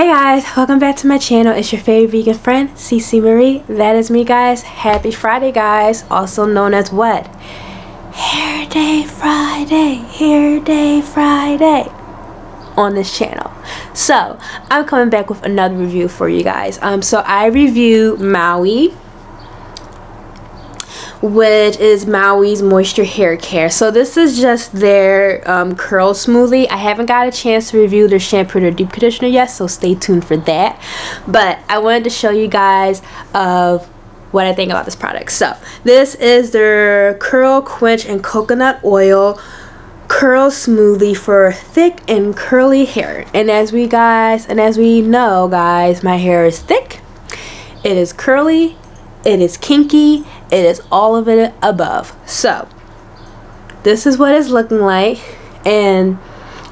Hey guys, welcome back to my channel. It's your favorite vegan friend, CeCe Marie. That is me, guys. Happy Friday, guys. Also known as what? Hair Day Friday. Hair Day Friday on this channel. So I'm coming back with another review for you guys. So I reviewed Maui, which is Maui's Moisture hair care. So this is just their curl smoothie. I haven't got a chance to review their shampoo or deep conditioner yet, so stay tuned for that, but I wanted to show you guys of what I think about this product. So this is their curl quench and coconut oil curl smoothie for thick and curly hair, and as we know guys, my hair is thick, it is curly, it is kinky, it is all of it above. So this is what it's looking like, and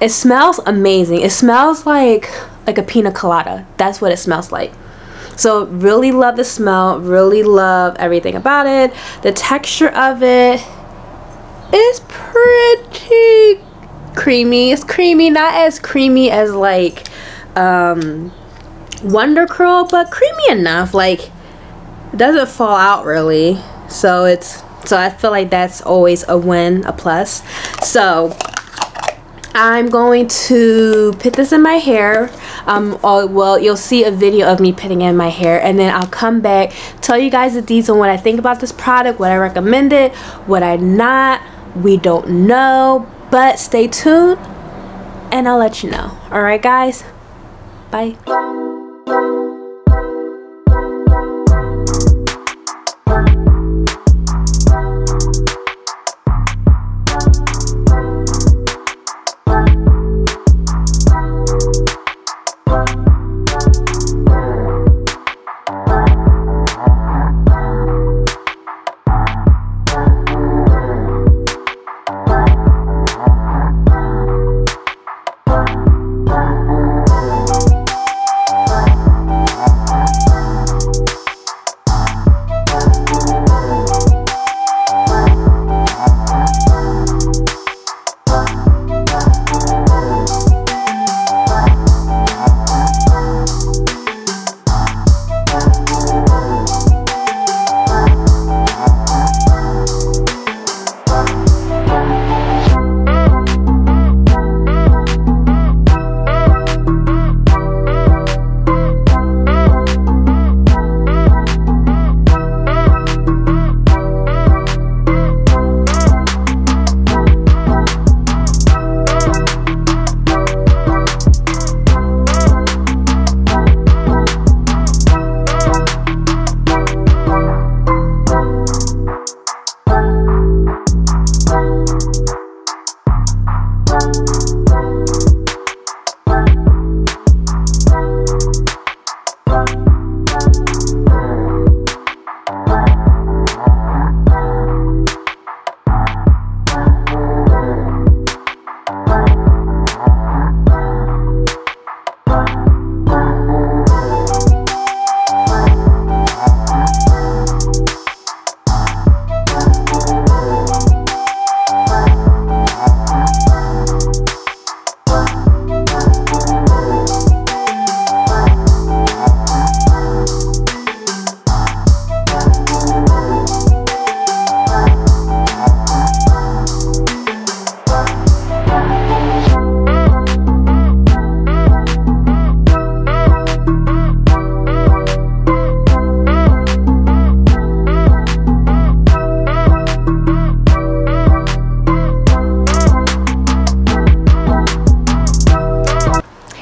it smells amazing. It smells like a pina colada. That's what it smells like. So really love the smell, really love everything about it. The texture of it is pretty creamy. It's creamy, not as creamy as like Wonder Curl, but creamy enough. Like, doesn't fall out really, so I feel like that's always a win, a plus. So I'm going to put this in my hair. Well, you'll see a video of me putting in my hair, and then I'll come back, tell you guys the details on what I think about this product, what I recommend it, what I not, we don't know, but stay tuned and I'll let you know. Alright guys, bye.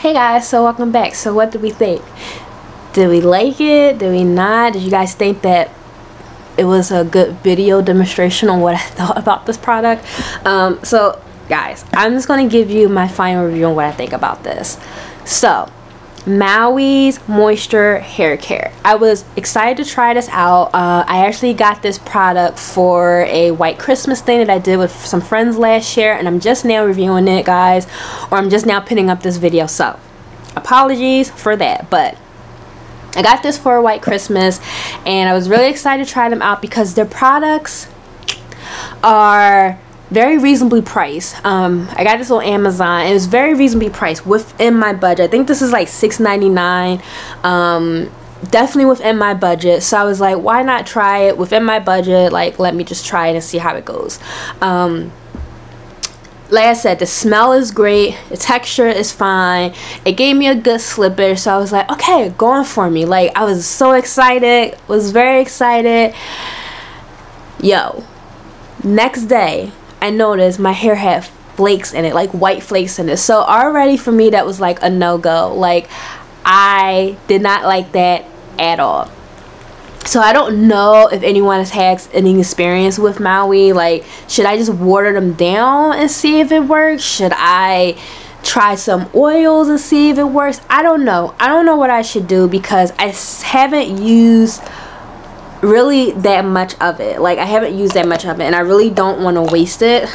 Hey guys, so welcome back. So what did we think? Did we like it? Did we not? Did you guys think that it was a good video demonstration on what I thought about this product? So guys, I'm just going to give you my final review on what I think about this. So Maui's Moisture hair care, I was excited to try this out. I actually got this product for a white Christmas thing that I did with some friends last year, and I'm just now reviewing it, guys, or I'm just now putting up this video, so apologies for that. But I got this for a white Christmas and I was really excited to try them out because their products are very reasonably priced. I got this on Amazon and it was very reasonably priced within my budget. I think this is like $6.99. Definitely within my budget, so I was like, why not try it within my budget? Like, let me just try it and see how it goes. Like I said, the smell is great, the texture is fine, it gave me a good slipper, so I was like, okay, going for me. Like, I was so excited, was very excited. Yo, next day I noticed my hair had flakes in it, like white flakes in it. So already for me that was like a no-go. Like, I did not like that at all. So I don't know if anyone has had any experience with Maui. Like, should I just water them down and see if it works? Should I try some oils and see if it works? I don't know. I don't know what I should do because I haven't used really that much of it. Like, I haven't used that much of it and I really don't want to waste it,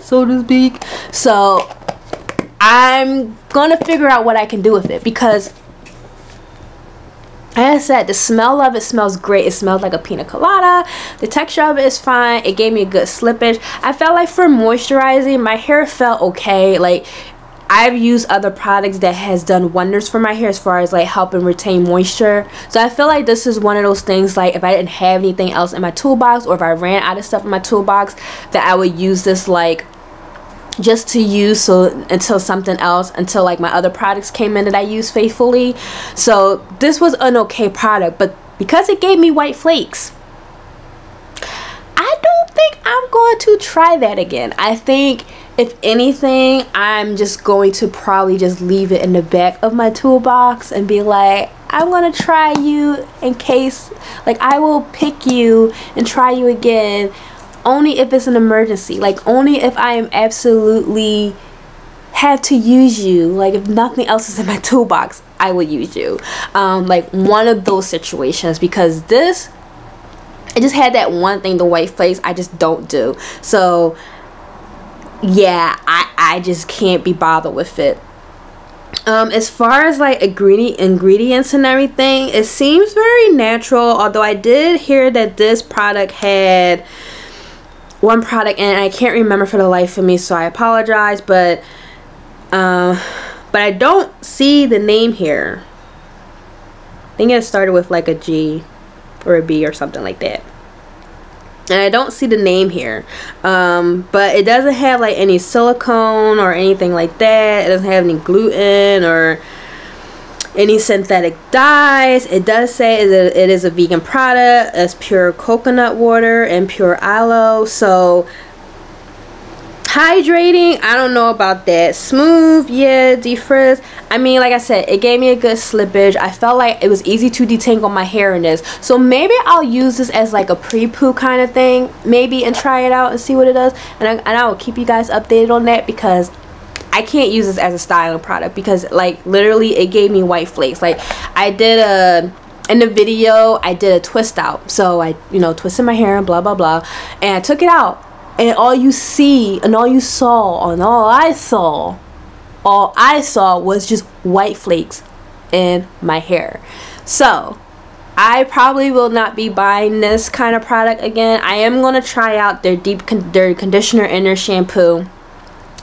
so to speak. So I'm gonna figure out what I can do with it because, as I said, the smell of it smells great. It smells like a pina colada. The texture of it is fine. It gave me a good slippage. I felt like for moisturizing, my hair felt okay. Like, I've used other products that has done wonders for my hair as far as like helping retain moisture. So I feel like this is one of those things, like if I didn't have anything else in my toolbox or if I ran out of stuff in my toolbox, that I would use this like just to use so until something else, until like my other products came in that I use faithfully. So this was an okay product, but because it gave me white flakes, I don't think I'm going to try that again. I think if anything, I'm just going to probably just leave it in the back of my toolbox and be like, I'm gonna try you in case, like, I will pick you and try you again. Only if it's an emergency, like only if I am absolutely have to use you, like if nothing else is in my toolbox, I will use you. Like one of those situations, because this, I just had that one thing, the white flakes, I just don't do. So yeah, I just can't be bothered with it. As far as like ingredients and everything, it seems very natural, although I did hear that this product had one product and I can't remember for the life of me, so I apologize, but I don't see the name here. I think it started with like a G or a B or something like that, and I don't see the name here. But it doesn't have like any silicone or anything like that. It doesn't have any gluten or any synthetic dyes. It does say it is a vegan product. It's pure coconut water and pure aloe. So hydrating, I don't know about that. Smooth, yeah. Defrizz, I mean, like I said, it gave me a good slippage. I felt like it was easy to detangle my hair in this, so maybe I'll use this as like a pre-poo kind of thing, maybe, and try it out and see what it does, and I will keep you guys updated on that, because I can't use this as a styling product, because like literally it gave me white flakes. Like, I did in the video I did a twist out, so I, you know, twisted my hair and blah blah blah, and I took it out, and all I saw was just white flakes in my hair. So I probably will not be buying this kind of product again. I am going to try out their their conditioner and their shampoo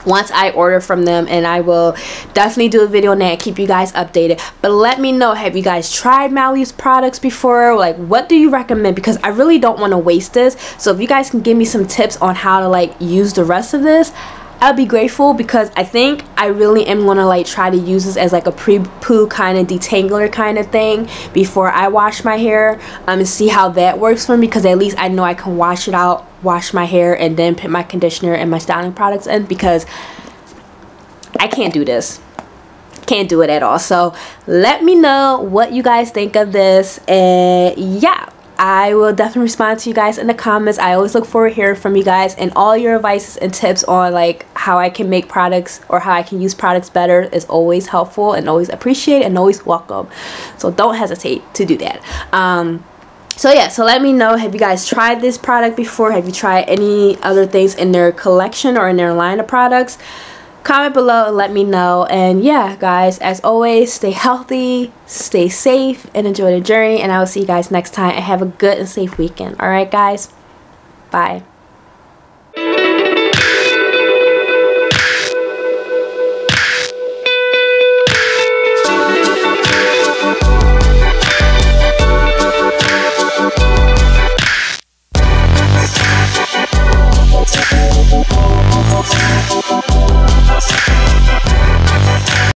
once I order from them, and I will definitely do a video on that and keep you guys updated. But let me know, have you guys tried Maui's products before? Like, what do you recommend? Because I really don't want to waste this. So if you guys can give me some tips on how to like use the rest of this, I'll be grateful, because I think I really am going to like try to use this as like a pre-poo kind of detangler kind of thing before I wash my hair, and see how that works for me, because at least I know I can wash it out, wash my hair, and then put my conditioner and my styling products in, because I can't do this, can't do it at all. So let me know what you guys think of this, and yeah, I will definitely respond to you guys in the comments. I always look forward to hearing from you guys and all your advice and tips on like how I can make products or how I can use products better is always helpful and always appreciated and always welcome. So don't hesitate to do that. So yeah, so let me know, have you guys tried this product before? Have you tried any other things in their collection or in their line of products? Comment below and let me know. And yeah, guys, as always, stay healthy, stay safe, and enjoy the journey. And I will see you guys next time. And have a good and safe weekend. All right, guys? Bye.